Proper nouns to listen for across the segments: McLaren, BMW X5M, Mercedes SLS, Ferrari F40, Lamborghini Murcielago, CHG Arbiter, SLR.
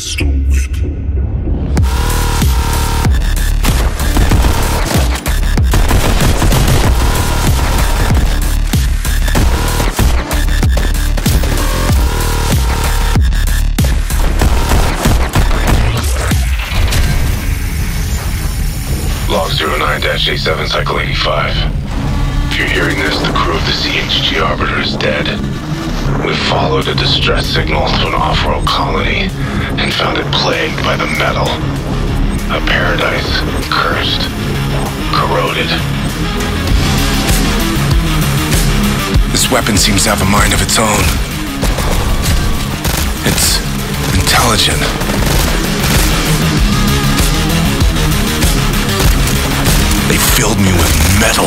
Let's do it. Log 09-87, cycle 85. If you're hearing this, the crew of the CHG Arbiter is dead. We followed a distress signal to an off-world colony and found it plagued by the metal. A paradise cursed, corroded. This weapon seems to have a mind of its own. It's intelligent. They filled me with metal.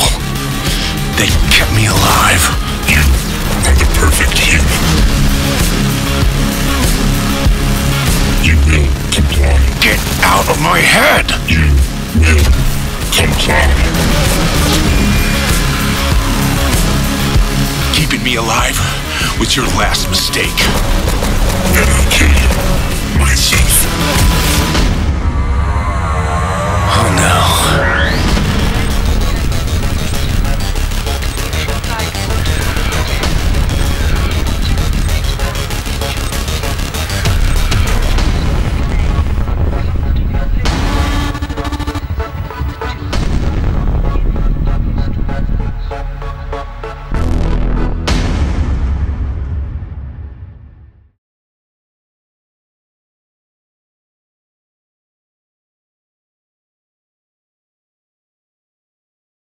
They kept me alive. You are the perfect human. You will comply. Get out of my head! You will comply. Keeping me alive was your last mistake. And I'll kill you myself. Oh no.